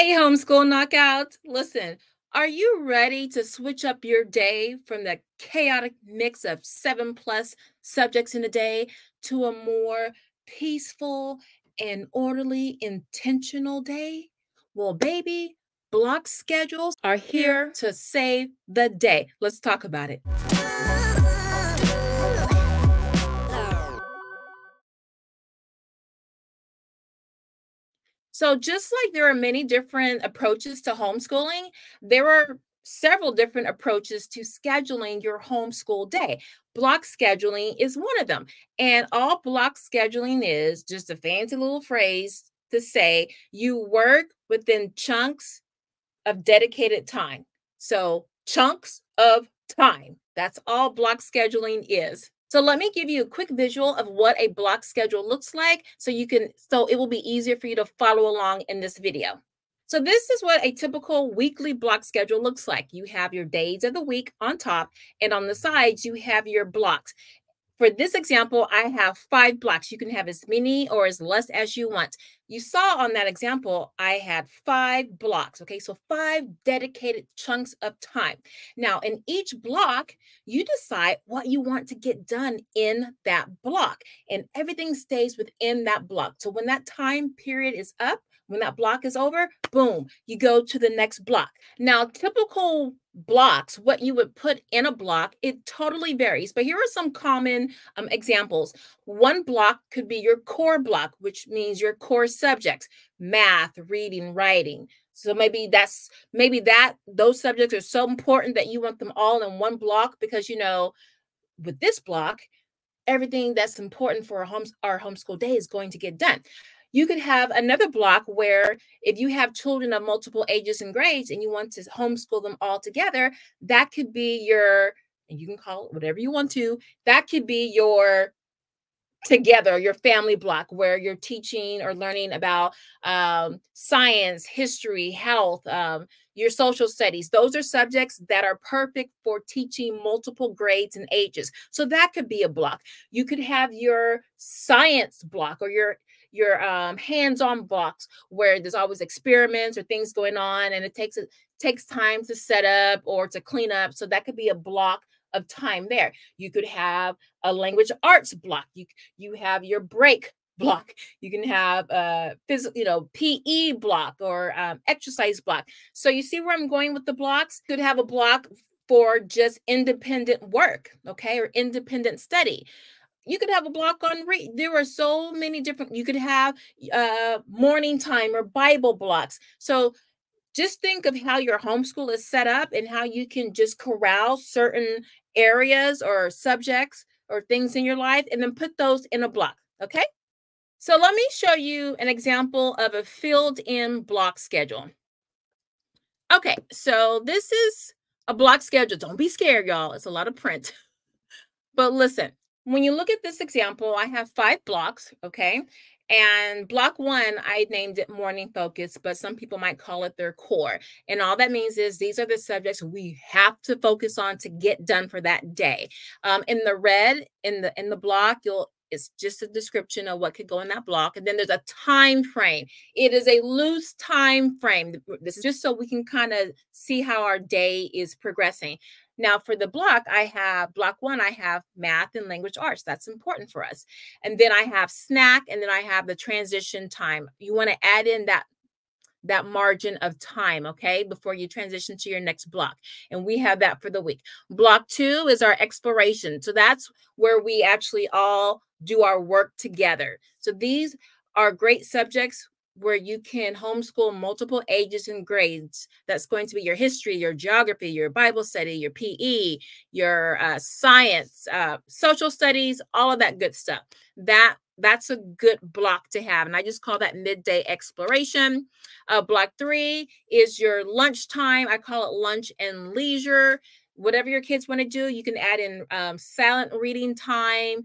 Hey, Homeschool Knockouts. Listen, are you ready to switch up your day from the chaotic mix of 7+ subjects in a day to a more peaceful and orderly, intentional day? Well, baby, block schedules are here to save the day. Let's talk about it. So just like there are many different approaches to homeschooling, there are several different approaches to scheduling your homeschool day. Block scheduling is one of them. And all block scheduling is just a fancy little phrase to say you work within chunks of dedicated time. So chunks of time. That's all block scheduling is. So let me give you a quick visual of what a block schedule looks like so it will be easier for you to follow along in this video. So this is what a typical weekly block schedule looks like. You have your days of the week on top, and on the sides, you have your blocks. For this example, I have 5 blocks. You can have as many or as less as you want. You saw on that example, I had 5 blocks, okay? So 5 dedicated chunks of time. Now, in each block, you decide what you want to get done in that block, and everything stays within that block. So when that time period is up, when that block is over, boom, you go to the next block. Now, typical blocks, what you would put in a block, it totally varies. But here are some common examples. One block could be your core block, which means your core subjects, math, reading, writing. So maybe those subjects are so important that you want them all in one block because, you know, with this block, everything that's important for our homeschool day is going to get done. You could have another block where if you have children of multiple ages and grades and you want to homeschool them all together, that could be your, and you can call it whatever you want to, that could be your together, your family block, where you're teaching or learning about science, history, health, your social studies. Those are subjects that are perfect for teaching multiple grades and ages. So that could be a block. You could have your science block or your hands-on blocks where there's always experiments or things going on, and it takes time to set up or to clean up. So that could be a block of time there. You could have a language arts block. You have your break block. You can have a physical, you know, PE block or exercise block. So you see where I'm going with the blocks? You could have a block for just independent work, okay, or independent study. You could have a block on read. There are so many different, you could have morning time or Bible blocks. So just think of how your homeschool is set up and how you can just corral certain areas or subjects or things in your life and then put those in a block, okay? So let me show you an example of a filled-in block schedule. Okay, so this is a block schedule. Don't be scared, y'all. It's a lot of print. But listen. When you look at this example, I have 5 blocks, okay? And block 1, I named it morning focus, but some people might call it their core. And all that means is these are the subjects we have to focus on to get done for that day. In the red, in the block, it's just a description of what could go in that block. And then there's a time frame. It is a loose time frame. This is just so we can kind of see how our day is progressing. Now, for the block, I have block 1, I have math and language arts. That's important for us. And then I have snack, and then I have the transition time. You want to add in that margin of time, okay, before you transition to your next block. And we have that for the week. Block 2 is our exploration. So that's where we actually all do our work together. So these are great subjects where you can homeschool multiple ages and grades. That's going to be your history, your geography, your Bible study, your PE, your science, social studies, all of that good stuff. That's a good block to have. And I just call that midday exploration. Block 3 is your lunchtime. I call it lunch and leisure. Whatever your kids want to do, you can add in silent reading time,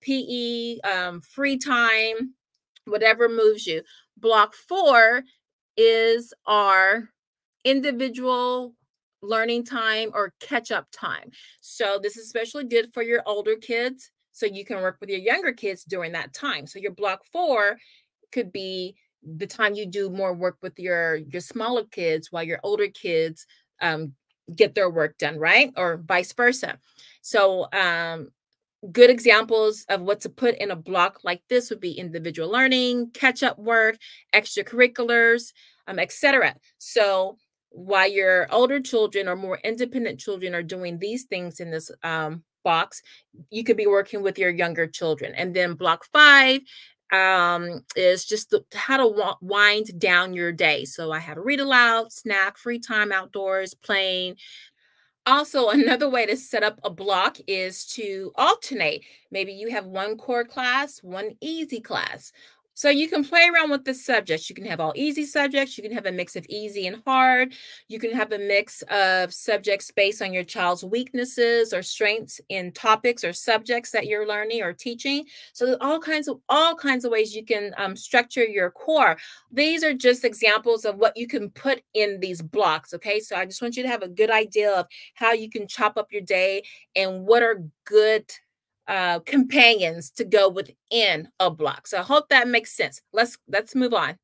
PE, free time, whatever moves you. Block 4 is our individual learning time or catch-up time. So this is especially good for your older kids, so you can work with your younger kids during that time. So your block 4 could be the time you do more work with your smaller kids while your older kids get their work done, right? Or vice versa. So good examples of what to put in a block like this would be individual learning, catch-up work, extracurriculars, etc. So while your older children or more independent children are doing these things in this box, you could be working with your younger children. And then block 5 is just how to wind down your day. So I have a read aloud, snack, free time outdoors, playing. Also, another way to set up a block is to alternate. Maybe you have one core class, one easy class. So you can play around with the subjects. You can have all easy subjects. You can have a mix of easy and hard. You can have a mix of subjects based on your child's weaknesses or strengths in topics or subjects that you're learning or teaching. So there's all kinds of ways you can structure your core. These are just examples of what you can put in these blocks. Okay, so I just want you to have a good idea of how you can chop up your day and what are good companions to go within a block. So I hope that makes sense. Let's move on.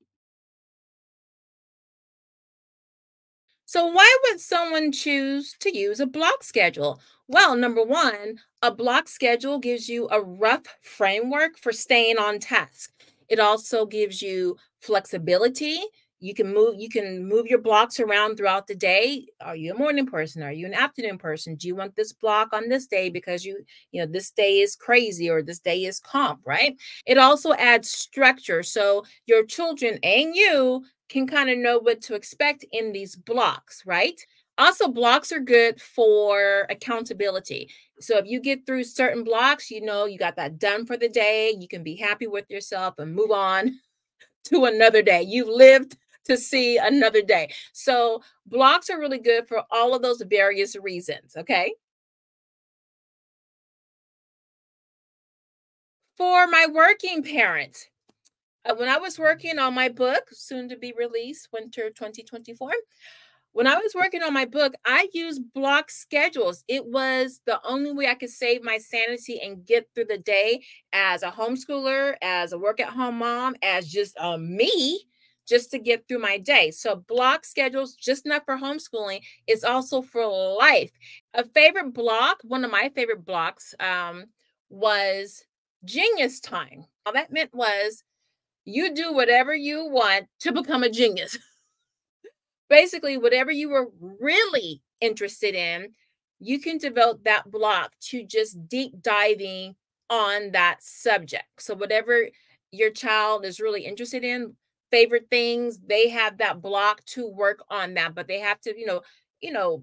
So why would someone choose to use a block schedule? Well, number one, a block schedule gives you a rough framework for staying on task. It also gives you flexibility. You can move your blocks around throughout the day. Are you a morning person? Are you an afternoon person? Do you want this block on this day because you know this day is crazy or this day is calm, right? It also adds structure. So your children and you can kind of know what to expect in these blocks, right? Also, blocks are good for accountability. So if you get through certain blocks, you know you got that done for the day. You can be happy with yourself and move on to another day. You've lived to see another day. So blocks are really good for all of those various reasons, okay? For my working parents, when I was working on my book, soon to be released, winter 2024, when I was working on my book, I used block schedules. It was the only way I could save my sanity and get through the day as a homeschooler, as a work-at-home mom, as just me, just to get through my day. So block schedules, just not for homeschooling, it's also for life. A favorite block, one of my favorite blocks was genius time. All that meant was you do whatever you want to become a genius. Basically, whatever you were really interested in, you can devote that block to just deep diving on that subject. So whatever your child is really interested in, favorite things, they have that block to work on that, but they have to, you know,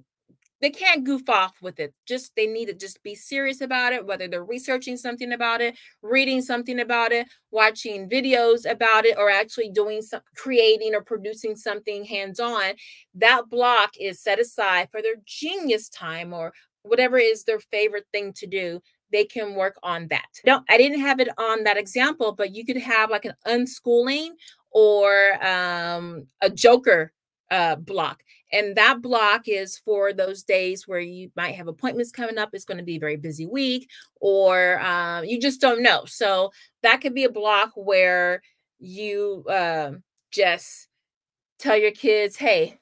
they can't goof off with it. They need to just be serious about it, whether they're researching something about it, reading something about it, watching videos about it, or actually doing some creating or producing something hands-on. That block is set aside for their genius time or whatever is their favorite thing to do. They can work on that. No, I didn't have it on that example, but you could have like an unschooling or a joker block. And that block is for those days where you might have appointments coming up. It's going to be a very busy week, or you just don't know. So that could be a block where you just tell your kids, hey,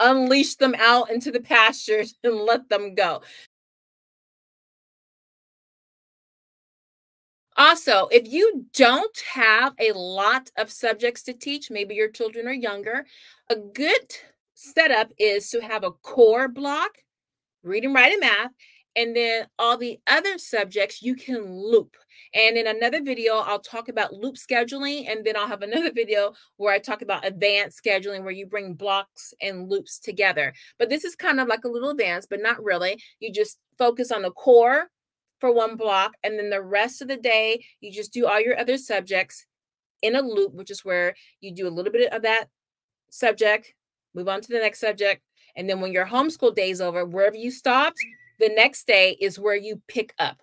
unleash them out into the pastures and let them go. Also, if you don't have a lot of subjects to teach, maybe your children are younger, a good setup is to have a core block, reading, writing, math, and then all the other subjects you can loop. And in another video, I'll talk about loop scheduling, and then I'll have another video where I talk about advanced scheduling, where you bring blocks and loops together. But this is kind of like a little advanced, but not really. You just focus on the core for one block, and then the rest of the day you just do all your other subjects in a loop, which is where you do a little bit of that subject, move on to the next subject, and then when your homeschool day is over, wherever you stopped, the next day is where you pick up.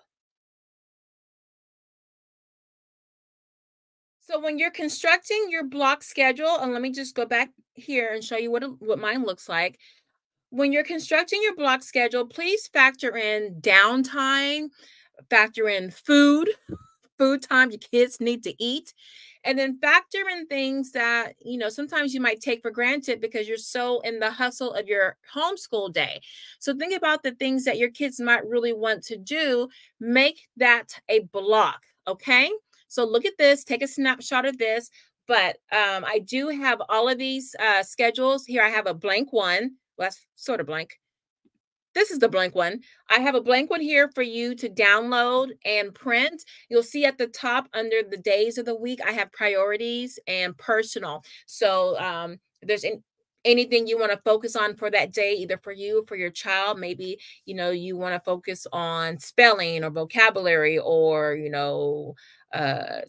So when you're constructing your block schedule, and let me just go back here and show you what mine looks like. When you're constructing your block schedule, please factor in downtime, factor in food time, your kids need to eat, And then factor in things that, you know, sometimes you might take for granted because you're so in the hustle of your homeschool day. So think about the things that your kids might really want to do. Make that a block. Okay. So look at this, take a snapshot of this. But I do have all of these schedules here. I have a blank one. Well, that's sort of blank. This is the blank one. I have a blank one here for you to download and print. You'll see at the top under the days of the week, I have priorities and personal. So there's anything you want to focus on for that day, either for you or for your child. Maybe, you know, you want to focus on spelling or vocabulary or, you know,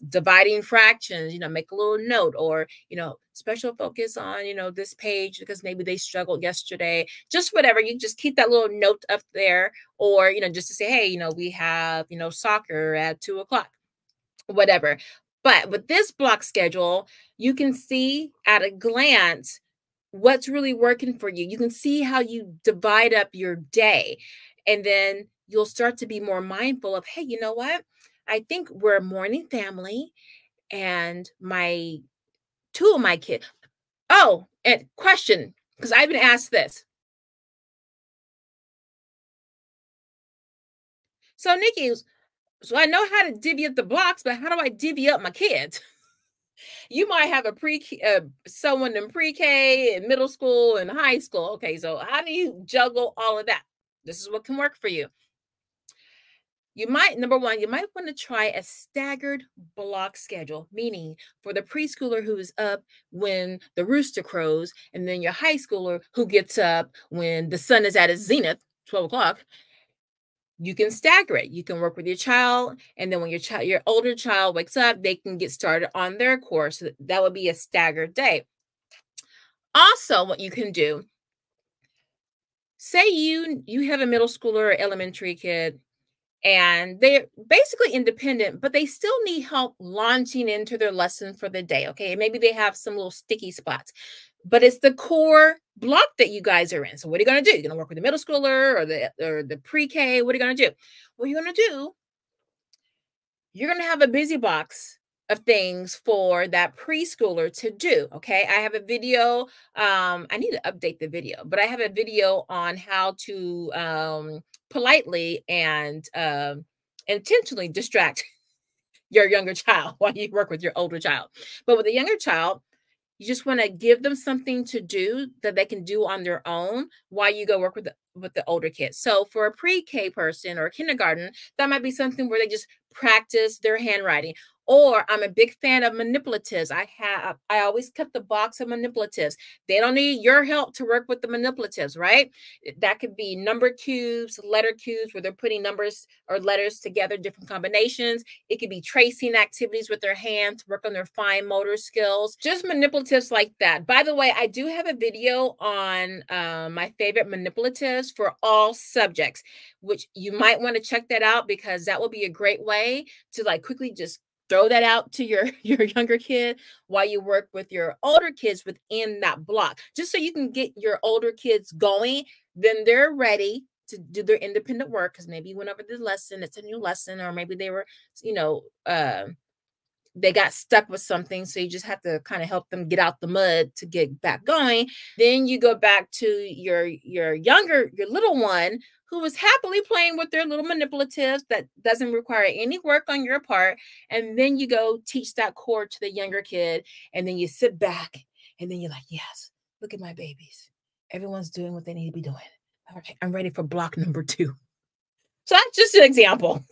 dividing fractions, you know, make a little note, or, you know, special focus on, you know, this page because maybe they struggled yesterday, just whatever. You just keep that little note up there, or, you know, just to say, hey, you know, we have, you know, soccer at 2 o'clock, whatever. But with this block schedule, you can see at a glance what's really working for you. You can see how you divide up your day, and then you'll start to be more mindful of, hey, you know what? I think we're a morning family, and my two of my kids. Oh, and question, because I've been asked this. So Niki, so I know how to divvy up the blocks, but how do I divvy up my kids? You might have a someone in pre-K and middle school and high school. Okay, so how do you juggle all of that? This is what can work for you. You might, number one, you might want to try a staggered block schedule, meaning for the preschooler who is up when the rooster crows, and then your high schooler who gets up when the sun is at its zenith, 12 o'clock, you can stagger it. You can work with your child. And then when your older child wakes up, they can get started on their course. That would be a staggered day. Also, what you can do, say you have a middle schooler or elementary kid, and they're basically independent, but they still need help launching into their lesson for the day. Okay. Maybe they have some little sticky spots, but it's the core block that you guys are in. So what are you going to do? You're going to work with the middle schooler or the pre-K. What are you going to do? What you're going to do, you're going to have a busy box of things for that preschooler to do. Okay. I have a video. I need to update the video, but I have a video on how to politely and intentionally distract your younger child while you work with your older child. But with a younger child, you just want to give them something to do that they can do on their own while you go work with the older kids. So for a pre-K person or kindergarten, that might be something where they just practice their handwriting. Or I'm a big fan of manipulatives. I always kept the box of manipulatives. They don't need your help to work with the manipulatives, right? That could be number cubes, letter cubes, where they're putting numbers or letters together, different combinations. It could be tracing activities with their hands, work on their fine motor skills, just manipulatives like that. By the way, I do have a video on my favorite manipulatives for all subjects, which you might want to check that out, because that will be a great way to like quickly just throw that out to your younger kid while you work with your older kids within that block, just so you can get your older kids going. Then they're ready to do their independent work, because maybe you went over the lesson, it's a new lesson, or maybe they were, you know, they got stuck with something. So you just have to kind of help them get out the mud to get back going. Then you go back to your little one, who was happily playing with their little manipulatives that doesn't require any work on your part. And then you go teach that core to the younger kid. And then you sit back and then you're like, yes, look at my babies. Everyone's doing what they need to be doing. Okay, I'm ready for block number two. So that's just an example.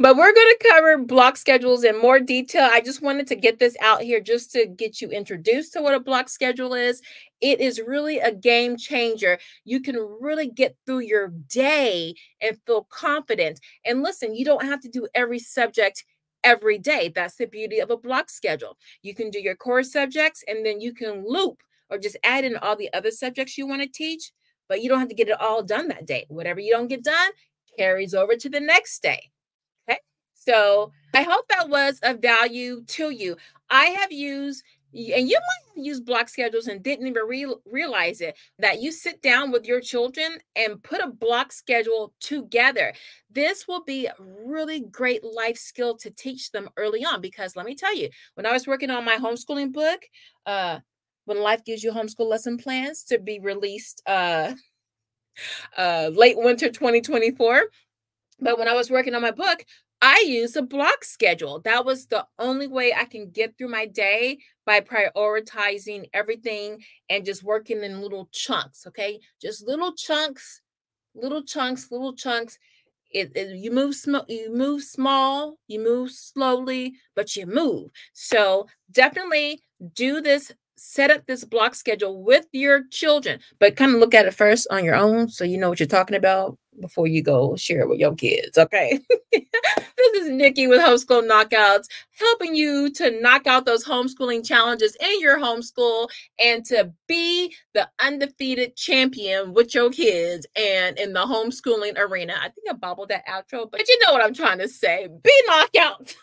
But we're going to cover block schedules in more detail. I just wanted to get this out here just to get you introduced to what a block schedule is. It is really a game changer. You can really get through your day and feel confident. And listen, you don't have to do every subject every day. That's the beauty of a block schedule. You can do your core subjects, and then you can loop or just add in all the other subjects you want to teach, but you don't have to get it all done that day. Whatever you don't get done carries over to the next day. So I hope that was of value to you. I have used And you might have used block schedules and didn't even realize it, that you sit down with your children and put a block schedule together. This will be a really great life skill to teach them early on, because let me tell you, when I was working on my homeschooling book, When Life Gives You Homeschool Lesson Plans, to be released late winter 2024. But when I was working on my book, I used a block schedule. That was the only way I can get through my day, by prioritizing everything and just working in little chunks, okay? Just little chunks, little chunks, little chunks. You move small, you move slowly, but you move. So definitely do this. Set up this block schedule with your children, but kind of look at it first on your own, so you know what you're talking about before you go share it with your kids, okay? This is Niki with Homeschool Knockouts, helping you to knock out those homeschooling challenges in your homeschool and to be the undefeated champion with your kids and in the homeschooling arena. I think I bobbled that outro, but you know what I'm trying to say. Be knockouts.